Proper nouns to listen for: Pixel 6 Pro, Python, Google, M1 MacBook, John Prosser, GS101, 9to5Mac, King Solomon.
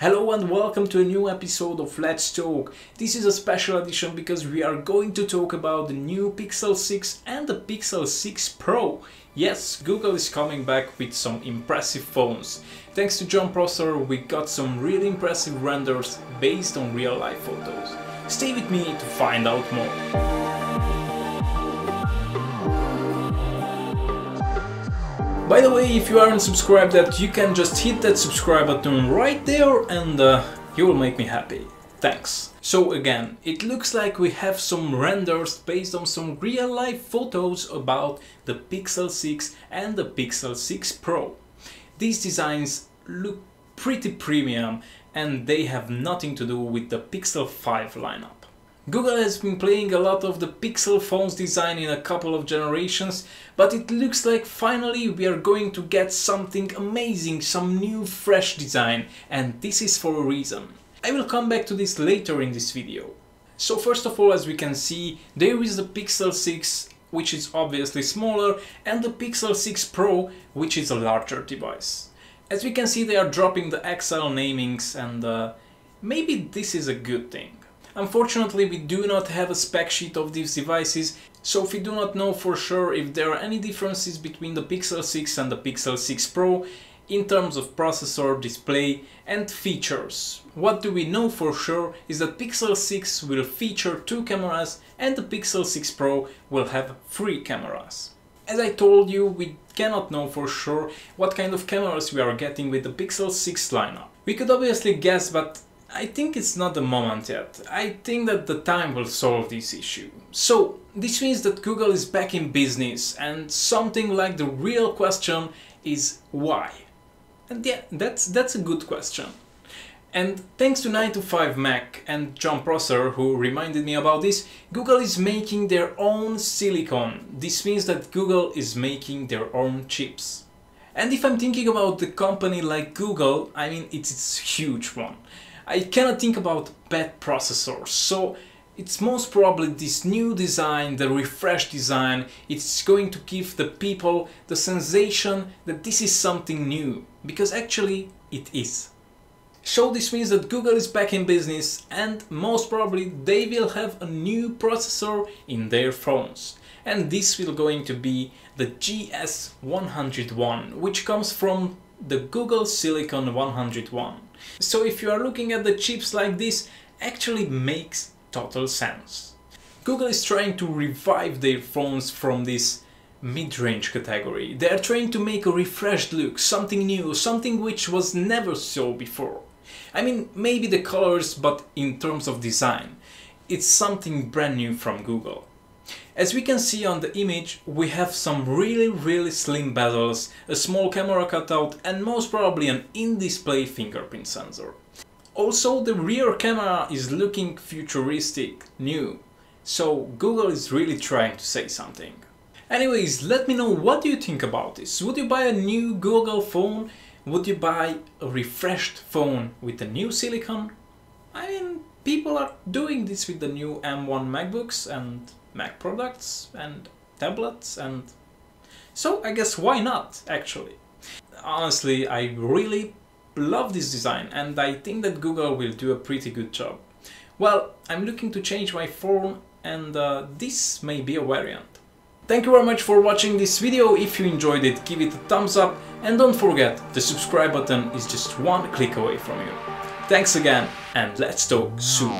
Hello and welcome to a new episode of Let's Talk. This is a special edition because we are going to talk about the new Pixel 6 and the Pixel 6 Pro. Yes, Google is coming back with some impressive phones. Thanks to John Prosser, we got some really impressive renders based on real life photos. Stay with me to find out more. By the way, if you aren't subscribed yet, you can just hit that subscribe button right there and you will make me happy. Thanks. So again, it looks like we have some renders based on some real life photos about the Pixel 6 and the Pixel 6 Pro. These designs look pretty premium and they have nothing to do with the Pixel 5 lineup. Google has been playing a lot of the Pixel phones design in a couple of generations, but it looks like finally we are going to get something amazing, some new fresh design, and this is for a reason. I will come back to this later in this video. So first of all, as we can see, there is the Pixel 6, which is obviously smaller, and the Pixel 6 Pro, which is a larger device. As we can see, they are dropping the XL namings, and maybe this is a good thing. Unfortunately, we do not have a spec sheet of these devices, so we do not know for sure if there are any differences between the Pixel 6 and the Pixel 6 Pro in terms of processor, display and features. What do we know for sure is that Pixel 6 will feature 2 cameras and the Pixel 6 Pro will have 3 cameras. As I told you, we cannot know for sure what kind of cameras we are getting with the Pixel 6 lineup. We could obviously guess, but I think it's not the moment yet. I think that the time will solve this issue. So, this means that Google is back in business and something like the real question is why? And yeah, that's a good question. And thanks to 9to5Mac and John Prosser, who reminded me about this, Google is making their own silicon. This means that Google is making their own chips. And if I'm thinking about the company like Google, I mean, it's a huge one. I cannot think about bad processors, so it's most probably this new design, the refreshed design, it's going to give the people the sensation that this is something new, because actually it is. So this means that Google is back in business and most probably they will have a new processor in their phones. And this will going to be the GS101, which comes from the Google Silicon 101. So if you are looking at the chips like this, actually makes total sense. Google is trying to revive their phones from this mid-range category. They are trying to make a refreshed look, something new, something which was never so before. I mean, maybe the colors, but in terms of design, it's something brand new from Google. As we can see on the image, we have some really slim bezels, a small camera cutout and most probably an in-display fingerprint sensor. Also, the rear camera is looking futuristic, new, so Google is really trying to say something. Anyways, let me know what do you think about this. Would you buy a new Google phone? Would you buy a refreshed phone with a new silicon? I mean, people are doing this with the new M1 MacBooks and Mac products and tablets, and so I guess why not, actually. Honestly, I really love this design and I think that Google will do a pretty good job. Well, I'm looking to change my phone and this may be a variant. Thank you very much for watching this video. If you enjoyed it, give it a thumbs up and don't forget, the subscribe button is just one click away from you. Thanks again and let's talk soon.